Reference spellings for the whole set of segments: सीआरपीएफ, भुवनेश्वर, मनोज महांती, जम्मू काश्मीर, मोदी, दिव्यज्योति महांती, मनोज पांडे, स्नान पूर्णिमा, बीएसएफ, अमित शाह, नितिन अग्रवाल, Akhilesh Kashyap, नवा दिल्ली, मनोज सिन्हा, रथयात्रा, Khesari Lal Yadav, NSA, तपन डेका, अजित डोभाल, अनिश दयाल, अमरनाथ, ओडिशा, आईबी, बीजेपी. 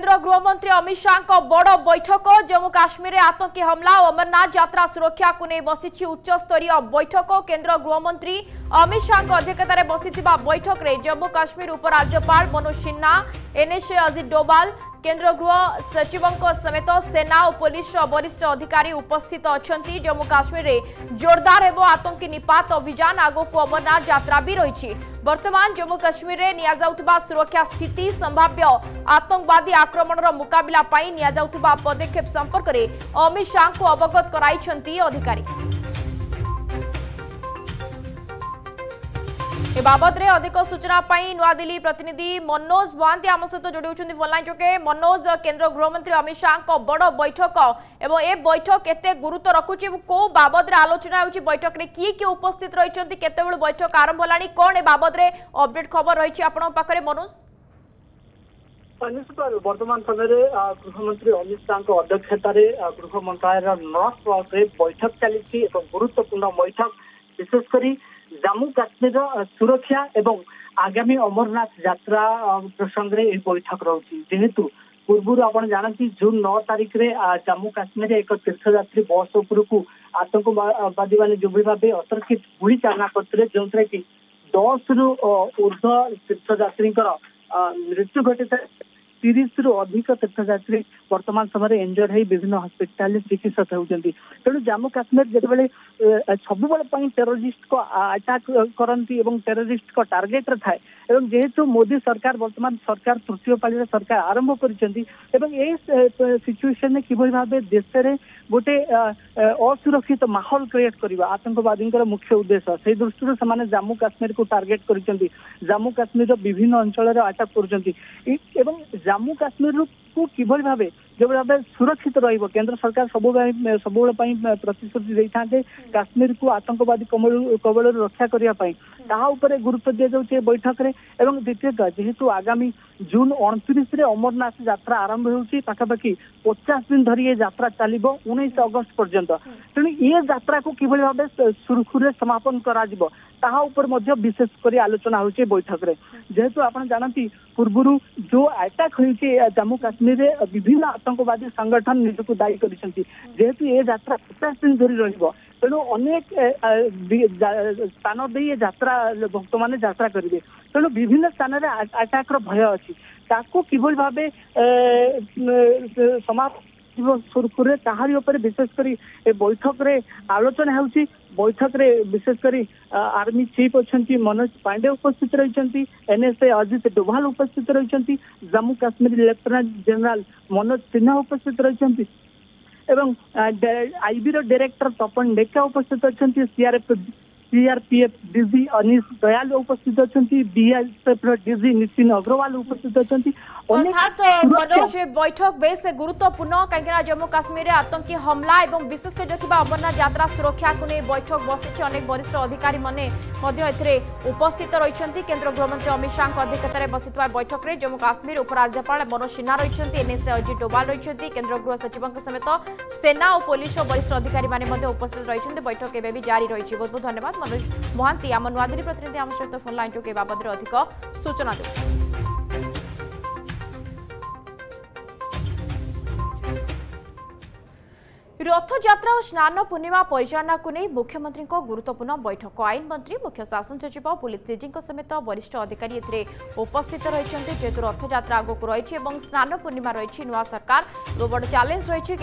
गृहमंत्री अमित शाह बड़ बैठक जम्मू काश्मीर आतंकी हमला और अमरनाथ यात्रा सुरक्षा को नहीं बसी उच्च स्तरीय बैठक। केंद्र गृहमंत्री अमित शाह अध्यक्षतार बसी बैठक में जम्मू काश्मीर उपराज्यपाल मनोज सिन्हा, एनएसए अजित डोभाल, केंद्र गृह सचिव समेत सेना और पुलिस वरिष्ठ अधिकारी उपस्थित अच्छा। जम्मू काश्मीर में जोरदार होब आतंकी निपात अभियान, आगो को अमरनाथ यात्रा भी रही। वर्तमान जम्मू काश्मीर में नियाजाउथबा सुरक्षा स्थिति, संभाव्य आतंकवादी आक्रमण मुकाबला पाई नियाजाउथबा पदक्षेप संपर्क में अमित शाह को अवगत कराई अधिकारी। ए बाबत रे अधिक सूचना पाई नवा दिल्ली प्रतिनिधि मनोज पांडे आम सहित जोड़ी फोनलाइन जोगे। मनोज, केंद्र गृहमंत्री अमित शाह बड़ बैठक एवं ए बैठक केते गुरुत्व रखुची, को बाबद रे आलोचना होउची, बैठक रे की के उपस्थित रहिसेंती, केते बेल बैठक आरंभ होलानी, कोन ए बाबद रे अपडेट खबर रहिची आपण पाखरे मनोज? अनुसार वर्तमान समय रे गृहमंत्री अमित शाह अध्यक्षतार गृह मंत्रालय नॉर्थ हॉल रे बैठक चली गुरुत्वपूर्ण बैठक, विशेषकर जम्मू काश्मीर सुरक्षा एवं आगामी अमरनाथ यात्रा प्रसंग में यह बैठक रही। जेहेतु पूर्व आप जानते जून 9 तारीख रे जम्मू काश्मीर एक तीर्थयात्री बस उपरकू आतंकवादी मैंने जो भाव अतर्कित गुड़ी चालना करते, जो थे कि 10 रु ऊर्ध तीर्थयात्री मृत्यु घटी, 30 रु अधिक तीर्थयात्री वर्तमान समय इंजर्ड हो विभिन्न हस्पिटाल चिकित्सित होती। तेणु जम्मू काश्मीर जितेबाला सबुबले टेरोरिस्ट को आटाक करती और टेरोरिस्ट को टार्गेट रे थाए, एवं जेहेतु मोदी सरकार वर्तमान सरकार तृतीय पाली सरकार आरंभ कर सिचुएशन में किभली भाव देश में गोटे असुरक्षित माहौल क्रिएट करवा आतंकवादी मुख्य उद्देश्य, से दृष्टि से जम्मू काश्मीर को टार्गेट कर जम्मू काश्मीर विभिन्न अंचल आटाक कर जम्मू काश्मीर को किभली भाव जो भाव सुरक्षित रहिबो। केंद्र सरकार सबुबले प्रतिश्रुति दे थाते काश्मीर को आतंकवादी कबल रक्षा करने तापर गुरुत्व दि जाए बैठक में। एवं द्वितीयतः जेहेतु आगामी जून 29 रे अमरनाथ यात्रा आरंभ होउची, पाखापाखि 50 दिन धरी ये यात्रा चलिबो 19 अगस्त पर्यंत। तेणु ये यात्रा को किभली भाव सुरखुरे समापन करा जिवो ताहा उपर मध्ये विशेष करी आलोचना होउची बैठक रे। जेहेतु आपण जानती पूर्वरु जो अटैक होइची जम्मू काश्मीर रे विभिन्न आतंकवादी संगठन निजको दायी करछंती, जेहेतु ये यात्रा 50 दिन धरी रहिबो, तेणु अनेक स्थान दे ये यात्रा भक्त माने यात्रा करिवे। तेणु विभिन्न स्थान रे अटैक रो भय अछि, ताको किभली भाबे समाप्त सुरखुरे ताहारी उपर विशेषकर बैठक रे आलोचना होउची। बैठक रे विशेषकर आर्मी चीफ अच्छी मनोज पांडे उपस्थित रही, एनएसए अजित डोभाल उपस्थित रही, जम्मू काश्मीर लेफ्टिनेंट जनरल मनोज सिन्हा उपस्थित रही, आईबी डायरेक्टर तपन डेका उपस्थित अच्छी, सीआरपीएफ डीजी अनिश दयाल उपस्थित अच्छा, बीएसएफ डीजी नितिन अग्रवाल उपस्थित अच्छा। अर्थात मनोज बैठक बेस गुरुत्वपूर्ण कहीं जम्मू काश्मीर में आतंकी हमला और विशेषकर जो अमरनाथ यात्रा सुरक्षा को नहीं बैठक बसी, अनेक वरिष्ठ अधिकारी मैंने उपस्थित रही। केन्द्र गृहमंत्री अमित शाह अध्यक्षतार बसी बैठक में जम्मू काश्मीर उपराज्यपाल मनोज सिन्हा रही, एनएसए अजित डोभाल रही, केन्द्र गृह सचिव समेत सेना और पुलिस वरिष्ठ अधिकारी मैंने उपस्थित रही। बैठक एवं जारी रही। बहुत बहुत धन्यवाद मनोज महांती आम नवा दिल्ली प्रतिनिधि आम सहित फोन लाइन जोगे बाबद अधिक सूचना दे। रथयात्रा और स्नान पूर्णिमा परिचालना को नहीं मुख्यमंत्री गुरुत्वपूर्ण बैठक। आईन मंत्री, मुख्य शासन सचिव, पुलिस डीजी समेत वरिष्ठ अधिकारी उपस्थित रही। जेहेतु रथयात्रा आगक रही और स्नान पूर्णिमा रही, नवा सरकार बड़ चैलेंज रही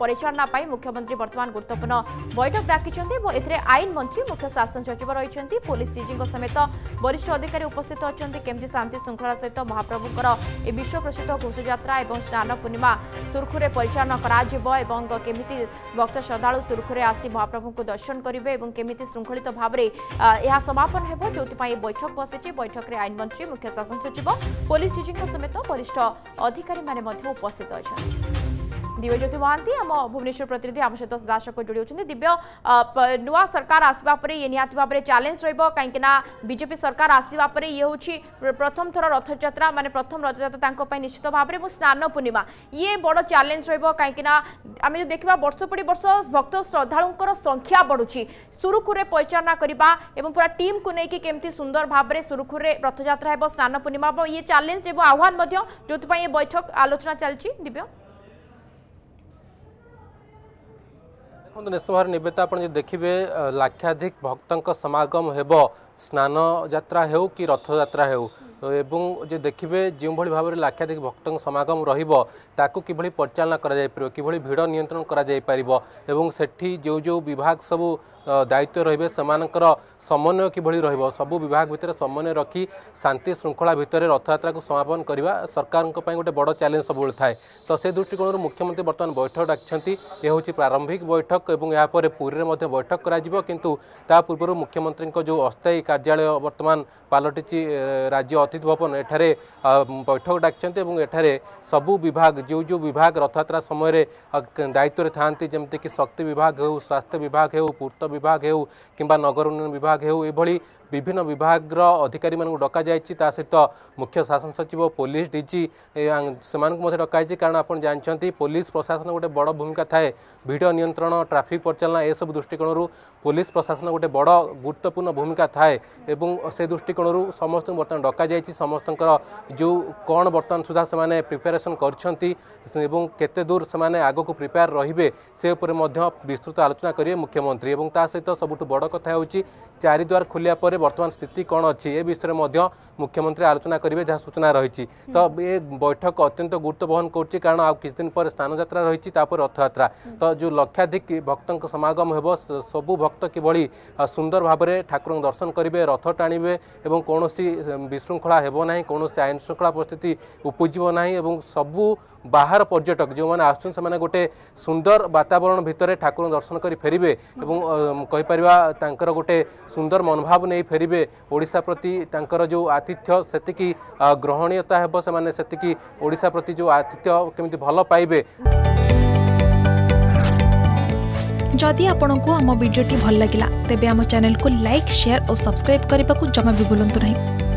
परिचालना पर मुख्यमंत्री वर्तमान गुरुत्वपूर्ण बैठक डाकिछन्ते। आईन मंत्री, मुख्य शासन सचिव रही, पुलिस डीजी समेत वरिष्ठ अधिकारी उपस्थित अच्छा। केमती शांति श्रृंखला सहित महाप्रभुंर ए विश्व प्रसिद्ध घोषयात्रा और स्नान पूर्णिमा सुरखुरे परिचालना कर भक्त श्रद्धालु सुरखुरे आसी महाप्रभु को दर्शन करेंगे और केमिति श्रृंखलित भाव में यह समापन हो जो बैठक बसी। बैठक में आईन मंत्री, मुख्य शासन सचिव, पुलिस डीजी समेत वरिष्ठ अधिकारी उपस्थित अच्छा। दिव्यज्योति महांती आम भुवनेश्वर प्रतिनिधि आम सहित सदासक जोड़ी होती दिव्य नुआ सरकार आसवा पर ये निहाती भाव में चैलेंज रहिबो काईकना बीजेपी सरकार आसवा पर ये हूँ प्रथम थर रथयात्रा माने प्रथम रथयात्रा तांको पई निश्चित भाव में स्नान पूर्णिमा ये बड़ चैलेंज रहिबो काईकना आम जो देखा वर्ष पड़ी वर्ष भक्त श्रद्धालुंकर संख्या बढ़ुची सुरुखुरे परिचालना करबा एवं पूरा टीम को लेकिन केमती सुंदर भाव में सुरुखुरे रथयात्रा हेबो स्नान पूर्णिमा ये चैलेंज एवं आह्वान मध्य जोथपाई बैठक आलोचना चलची दिव्य नेशवार नवेता आज देखिए लाक्षाधिक भक्तों समागम हेबो स्नान यात्रा हो कि रथ यात्रा हो एवं जे देखिए जो भाई भाव में लाक्षाधिक भक्तों समागम रहिबो ताकु कि भली परिचालना करा जाय परबो कि भली भीड़ नियंत्रण करा जाय परबो एवं सेठी जो जो विभाग सबू दायित्व रहिबे समानकर समन्वय कि भली रहिबो सबू विभाग भितर समन्वय रखी शांति श्रृंखला भितर रथयात्रा को समापन करवा सरकार को पई गोटे बड़ चैलेंज सबुल थाए। तो से दृष्टिकोण मुख्यमंत्री बर्तमान बैठक डाकछंती ये होची प्रारंभिक बैठक एवं या परे पुरी मध्ये बैठक करा जिवो किंतु ता पूर्व मुख्यमंत्री को जो अस्थायी कार्यालय बर्तमान पालटिची राज्य अतिथि भवन एठारे बैठक डाकछंती एवं एठारे सबू विभाग जो जो विभाग रथयात्रा समय दायित्व रे थांती जेमते कि शक्ति विभाग हो स्वास्थ्य विभाग हो पूर्त विभाग हो किंबा नगर उन्नयन विभाग हो एभली विभिन्न विभाग अधिकारी मानू डका जा सहित मुख्य शासन सचिव पुलिस डीजी से डका कारण आप जानते पुलिस प्रशासन गोटे बड़ भूमिका थाए भिड नियंत्रण ट्राफिक परिचालना एसबू दृष्टिकोण पुलिस प्रशासन गोटे बड़ गुरुत्वपूर्ण भूमिका थाए से दृष्टिकोण समस्त बर्तमान डका जा जो कौन बर्तमान सुधा से प्रिपेरेसन करते दूर से आग को प्रिपेयर रे से विस्तृत आलोचना करेंगे मुख्यमंत्री और ता सहित सबुठ बड़ कथा हो चारिद्वार खोलिया पर वर्तमान स्थिति कौन अच्छी ए विषय में मुख्यमंत्री आलोचना करेंगे जहाँ सूचना रही। तो ये बैठक अत्यंत गुरुत्व बहन करण आ किद स्नान यात्रा रही रथयात्रा तो जो लक्षाधिक भक्तों समागम हो सबू भक्त किभली सुंदर भाव में ठाकुर दर्शन करेंगे रथ टाणीबे और कौन विशृंखला होना कौन आईन श्रृंखला परिस्थिति उपजीव ना और सबू बाहर पर्यटक जो मैंने आसुन से गोटे सुंदर वातावरण भितर ठाकुर दर्शन कर फेरबे और कहीपर गोटे सुंदर मनोभाव नहीं फेरबे ओडिशा प्रति तांकर जो आतिथ्य सेतिकी ग्रहणीयता हेबो सेमाने सेतिकी ओडिशा प्रति जो आतिथ्य केमिति भल पाइबे। जदि आपनकु आम वीडियोटी भल लागिला तेबे आम चैनल को लाइक शेयर और सब्सक्राइब करने को जमा भी भूलंतु नहीं।